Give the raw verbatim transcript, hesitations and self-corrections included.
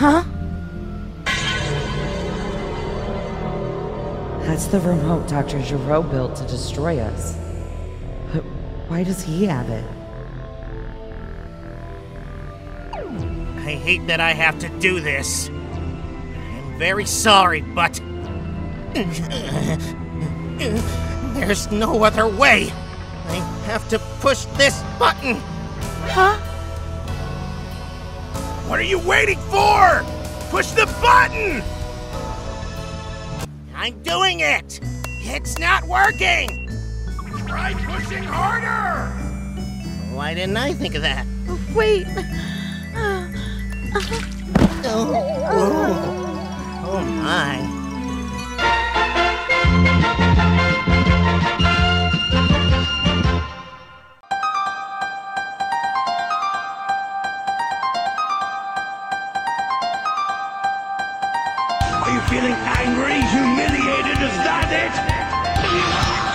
Huh? That's the remote Doctor Giroux built to destroy us. But why does he have it? I hate that I have to do this. I'm very sorry, but... there's no other way. I have to push this button. Huh? What are you waiting for? Push the button! I'm doing it! It's not working! Try pushing harder! Why didn't I think of that? Wait... Oh, oh, oh my. Are you feeling angry, humiliated? Is that it?